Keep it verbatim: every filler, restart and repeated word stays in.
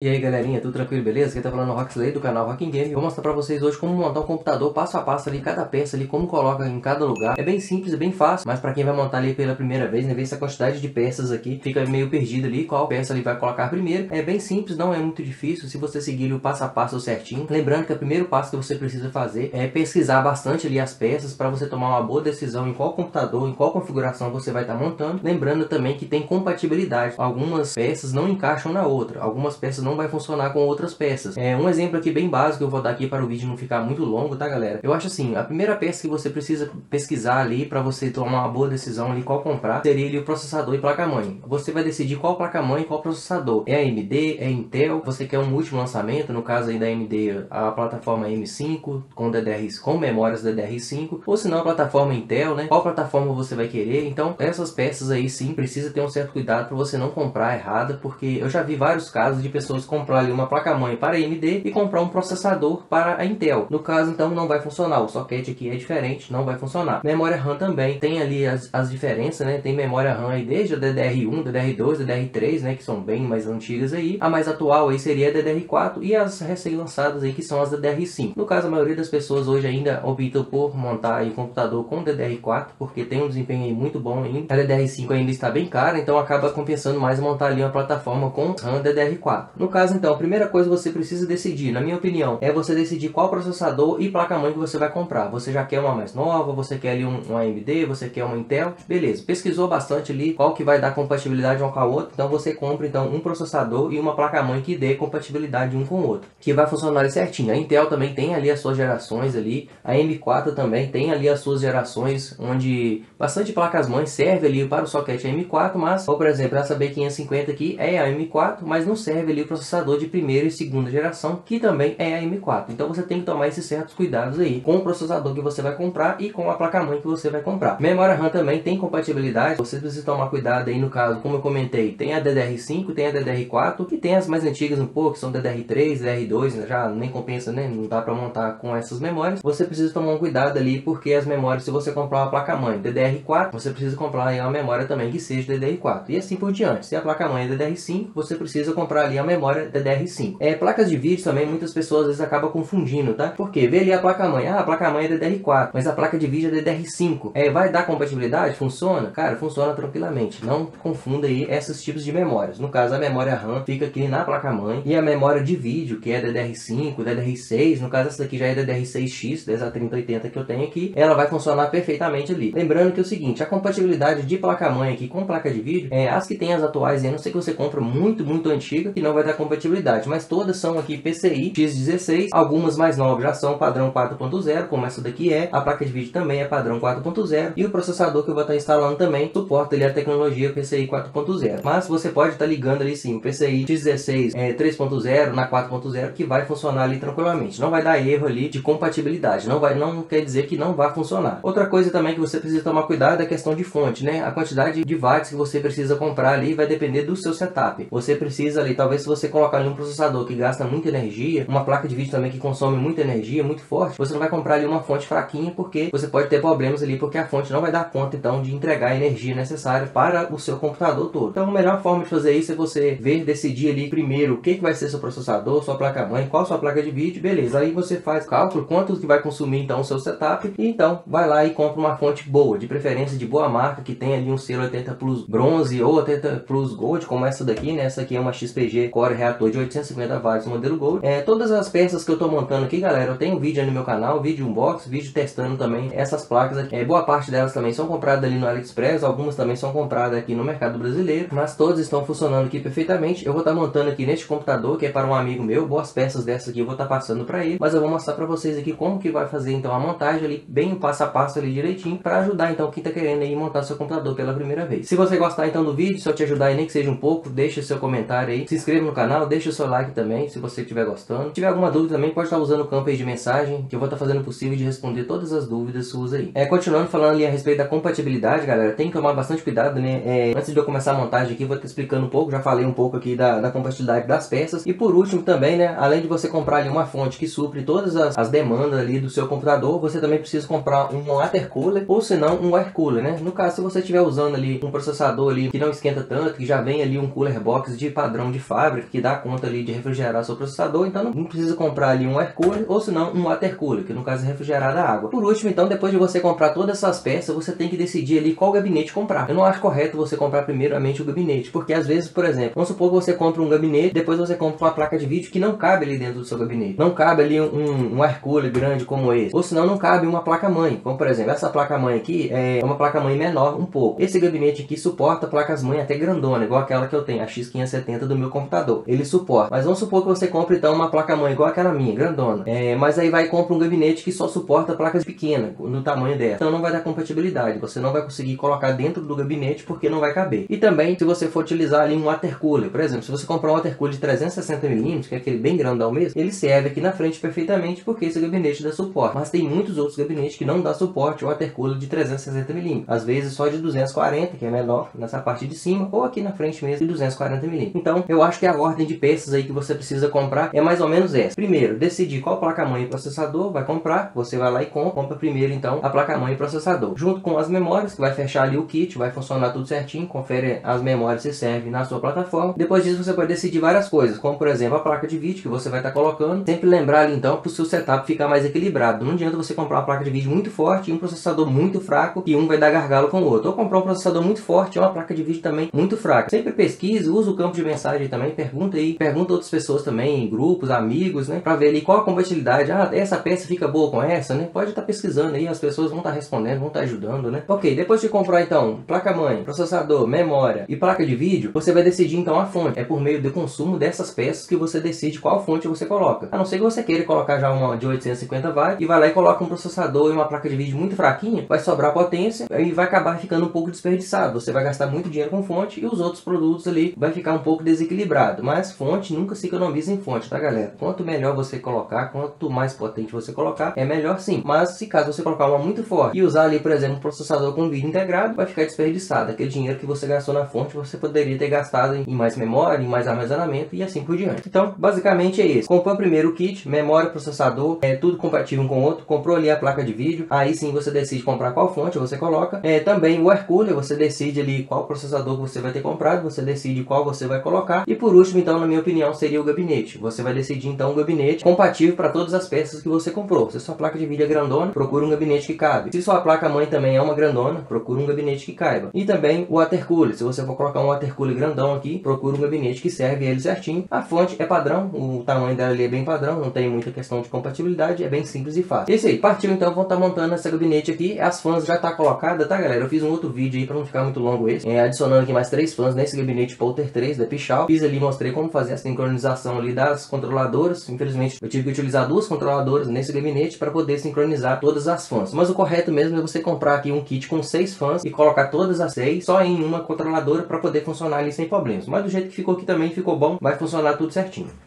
E aí galerinha, tudo tranquilo, beleza? Aqui tá falando Rock Slay do canal Rocking Game. Vou mostrar pra vocês hoje como montar um computador passo a passo ali, cada peça ali, como coloca em cada lugar. É bem simples, é bem fácil, mas pra quem vai montar ali pela primeira vez, né, ver essa quantidade de peças aqui, fica meio perdido ali, qual peça ali vai colocar primeiro. É bem simples, não é muito difícil, se você seguir o passo a passo certinho. Lembrando que o primeiro passo que você precisa fazer é pesquisar bastante ali as peças, pra você tomar uma boa decisão em qual computador, em qual configuração você vai estar montando. Lembrando também que tem compatibilidade, algumas peças não encaixam na outra, algumas peças não não vai funcionar com outras peças. É um exemplo aqui bem básico, eu vou dar aqui para o vídeo não ficar muito longo, tá galera? Eu acho assim, a primeira peça que você precisa pesquisar ali para você tomar uma boa decisão ali qual comprar, seria ali o processador e placa-mãe. Você vai decidir qual placa-mãe e qual processador. É A M D, é Intel, você quer um último lançamento, no caso aí da A M D, a plataforma M cinco com D D R, com memórias D D R cinco, ou se não a plataforma Intel, né? Qual plataforma você vai querer? Então, essas peças aí sim, precisa ter um certo cuidado para você não comprar errada, porque eu já vi vários casos de pessoas comprar ali uma placa-mãe para A M D e comprar um processador para a Intel. No caso, então, não vai funcionar. O socket aqui é diferente, não vai funcionar. Memória RAM também. Tem ali as, as diferenças, né? Tem memória RAM aí desde a D D R um, D D R dois, D D R três, né? Que são bem mais antigas aí. A mais atual aí seria a D D R quatro e as recém-lançadas aí que são as D D R cinco. No caso, a maioria das pessoas hoje ainda optam por montar aí um computador com D D R quatro porque tem um desempenho aí muito bom ainda. A D D R cinco ainda está bem cara, então acaba compensando mais montar ali uma plataforma com RAM D D R quatro. No caso, então, a primeira coisa que você precisa decidir, na minha opinião, é você decidir qual processador e placa-mãe que você vai comprar. Você já quer uma mais nova, você quer ali um, um A M D, você quer uma Intel, beleza. Pesquisou bastante ali qual que vai dar compatibilidade um com a outra, então você compra, então, um processador e uma placa-mãe que dê compatibilidade um com o outro, que vai funcionar ali certinho. A Intel também tem ali as suas gerações ali, a M quatro também tem ali as suas gerações, onde bastante placas-mãe serve ali para o socket M quatro, mas, ou, por exemplo, essa B quinhentos e cinquenta aqui é a M quatro, mas não serve ali o processador de primeira e segunda geração, que também é a M quatro. Então você tem que tomar esses certos cuidados aí com o processador que você vai comprar e com a placa-mãe que você vai comprar. Memória RAM também tem compatibilidade, você precisa tomar cuidado aí. No caso, como eu comentei, tem a D D R cinco, tem a D D R quatro e tem as mais antigas um pouco, que são D D R três, D D R dois, já nem compensa, né? Não dá para montar com essas memórias. Você precisa tomar um cuidado ali, porque as memórias, se você comprar uma placa-mãe D D R quatro, você precisa comprar aí uma memória também que seja D D R quatro e assim por diante. Se a placa-mãe é D D R cinco, você precisa comprar ali a memória D D R cinco. É, placas de vídeo também, muitas pessoas às vezes acabam confundindo, tá? Porque vê ali a placa-mãe, ah, a placa-mãe é D D R quatro, mas a placa de vídeo é D D R cinco. É, vai dar compatibilidade? Funciona? Cara, funciona tranquilamente. Não confunda aí esses tipos de memórias. No caso, a memória RAM fica aqui na placa-mãe e a memória de vídeo, que é D D R cinco, D D R seis, no caso essa daqui já é D D R seis X, dessa trinta oitenta que eu tenho aqui, ela vai funcionar perfeitamente ali. Lembrando que é o seguinte, a compatibilidade de placa-mãe aqui com placa de vídeo, é, as que tem as atuais, a não ser que você compra muito, muito antiga, que não vai dar compatibilidade, mas todas são aqui P C I X dezesseis, algumas mais novas já são padrão quatro ponto zero, como essa daqui é, a placa de vídeo também é padrão quatro ponto zero e o processador que eu vou estar instalando também suporta ali a tecnologia P C I quatro ponto zero, mas você pode estar ligando ali sim, o P C I X dezesseis é, três ponto zero na quatro ponto zero, que vai funcionar ali tranquilamente, não vai dar erro ali de compatibilidade, não vai, não quer dizer que não vai funcionar. Outra coisa também que você precisa tomar cuidado é a questão de fonte, né, a quantidade de watts que você precisa comprar ali vai depender do seu setup, você precisa ali, talvez se você colocar ali um processador que gasta muita energia, uma placa de vídeo também que consome muita energia, muito forte, você não vai comprar ali uma fonte fraquinha, porque você pode ter problemas ali, porque a fonte não vai dar conta então de entregar a energia necessária para o seu computador todo. Então a melhor forma de fazer isso é você ver, decidir ali primeiro o que, que vai ser seu processador, sua placa-mãe, qual sua placa de vídeo, beleza, aí você faz cálculo, quanto que vai consumir então o seu setup, e então vai lá e compra uma fonte boa, de preferência de boa marca, que tem ali um selo oitenta Plus Bronze ou oitenta Plus Gold, como essa daqui, né, essa aqui é uma X P G Core reator de oitocentos e cinquenta watts, modelo Gold. É, todas as peças que eu tô montando aqui, galera, eu tenho vídeo no meu canal, vídeo unboxing, vídeo testando também essas placas aqui. É, boa parte delas também são compradas ali no Aliexpress, algumas também são compradas aqui no mercado brasileiro, mas todas estão funcionando aqui perfeitamente. Eu vou estar tá montando aqui neste computador, que é para um amigo meu, boas peças dessas aqui eu vou estar tá passando para ele, mas eu vou mostrar para vocês aqui como que vai fazer então a montagem ali, bem passo a passo ali direitinho, para ajudar então quem tá querendo aí montar seu computador pela primeira vez. Se você gostar então do vídeo, se eu te ajudar aí nem que seja um pouco, deixa seu comentário aí, se inscreva Se inscreva no canal, deixa o seu like também se você estiver gostando. Se tiver alguma dúvida também, pode estar usando o campo aí de mensagem, que eu vou estar fazendo o possível de responder todas as dúvidas suas aí. É, continuando falando ali a respeito da compatibilidade, galera, tem que tomar bastante cuidado, né? É, antes de eu começar a montagem aqui, vou estar explicando um pouco, já falei um pouco aqui da, da compatibilidade das peças. E por último também, né, além de você comprar ali uma fonte que supre todas as, as demandas ali do seu computador, você também precisa comprar um water cooler, ou se não, um air cooler, né? No caso, se você estiver usando ali um processador ali que não esquenta tanto, que já vem ali um cooler box de padrão de fábrica, que dá conta ali de refrigerar seu processador, então não precisa comprar ali um air cooler ou senão um water cooler, que no caso é refrigerar a água. Por último, então, depois de você comprar todas essas peças, você tem que decidir ali qual gabinete comprar. Eu não acho correto você comprar primeiramente o gabinete, porque às vezes, por exemplo, vamos supor que você compra um gabinete, depois você compra uma placa de vídeo que não cabe ali dentro do seu gabinete, não cabe ali um, um air cooler grande como esse, ou senão não cabe uma placa-mãe, como por exemplo, essa placa-mãe aqui é uma placa-mãe menor um pouco. Esse gabinete aqui suporta placas-mãe até grandona, igual aquela que eu tenho, a X quinhentos e setenta do meu computador, ele suporta. Mas vamos supor que você compra então uma placa-mãe igual aquela minha, grandona, é, mas aí vai e compra um gabinete que só suporta placas pequenas, no tamanho dela, então não vai dar compatibilidade, você não vai conseguir colocar dentro do gabinete porque não vai caber. E também se você for utilizar ali um water cooler, por exemplo, se você comprar um water cooler de trezentos e sessenta milímetros, que é aquele bem grandão mesmo, ele serve aqui na frente perfeitamente porque esse gabinete dá suporte, mas tem muitos outros gabinetes que não dá suporte ao water cooler de trezentos e sessenta milímetros, às vezes só de duzentos e quarenta, que é menor, nessa parte de cima, ou aqui na frente mesmo de duzentos e quarenta milímetros. Então eu acho que a ordem de peças aí que você precisa comprar é mais ou menos essa: primeiro, decidir qual placa-mãe e processador vai comprar, você vai lá e compra, compra primeiro então a placa-mãe e processador, junto com as memórias, que vai fechar ali o kit, vai funcionar tudo certinho, confere as memórias se servem na sua plataforma. Depois disso você pode decidir várias coisas, como por exemplo a placa de vídeo que você vai estar tá colocando, sempre lembrar ali então para o seu setup ficar mais equilibrado, não adianta você comprar uma placa de vídeo muito forte e um processador muito fraco, que um vai dar gargalo com o outro, ou comprar um processador muito forte e uma placa de vídeo também muito fraca. Sempre pesquisa, usa o campo de mensagem também, pergunta aí, pergunta outras pessoas também, em grupos, amigos, né, para ver ali qual a compatibilidade, ah, essa peça fica boa com essa, né, pode estar tá pesquisando aí, as pessoas vão estar tá respondendo, vão estar tá ajudando, né. Ok, depois de comprar então placa-mãe, processador, memória e placa de vídeo, você vai decidir então a fonte, é por meio do consumo dessas peças que você decide qual fonte você coloca, a não ser que você queira colocar já uma de oitocentos e cinquenta watts e vai lá e coloca um processador e uma placa de vídeo muito fraquinha, vai sobrar potência e vai acabar ficando um pouco desperdiçado, você vai gastar muito dinheiro com fonte e os outros produtos ali vai ficar um pouco desequilibrado, mas fonte, nunca se economiza em fonte, tá galera? Quanto melhor você colocar, quanto mais potente você colocar, é melhor sim, mas se caso você colocar uma muito forte e usar ali, por exemplo, um processador com vídeo integrado, vai ficar desperdiçado, aquele dinheiro que você gastou na fonte, você poderia ter gastado em mais memória, em mais armazenamento e assim por diante. Então, basicamente é isso, comprou primeiro o kit, memória, processador, é tudo compatível um com o outro, comprou ali a placa de vídeo, aí sim você decide comprar qual fonte você coloca, é, também o air cooler, você decide ali qual processador que você vai ter comprado, você decide qual você vai colocar. E por último, então, na minha opinião, seria o gabinete. Você vai decidir então um gabinete compatível para todas as peças que você comprou. Se sua placa de vídeo é grandona, procura um gabinete que cabe. Se sua placa-mãe também é uma grandona, procura um gabinete que caiba. E também o water cooler. Se você for colocar um water cooler grandão aqui, procura um gabinete que serve ele certinho. A fonte é padrão, o tamanho dela ali é bem padrão, não tem muita questão de compatibilidade, é bem simples e fácil. É isso aí, partiu então, vou estar tá montando esse gabinete aqui. As fãs já tá colocada, tá galera? Eu fiz um outro vídeo aí para não ficar muito longo esse, é, adicionando aqui mais três fãs nesse gabinete Pouter três da Pichau. Fiz ali, mostrei como fazer a sincronização ali das controladoras. Infelizmente eu tive que utilizar duas controladoras nesse gabinete para poder sincronizar todas as fãs, mas o correto mesmo é você comprar aqui um kit com seis fãs e colocar todas as seis só em uma controladora para poder funcionar ali sem problemas, mas do jeito que ficou aqui também ficou bom, vai funcionar tudo certinho.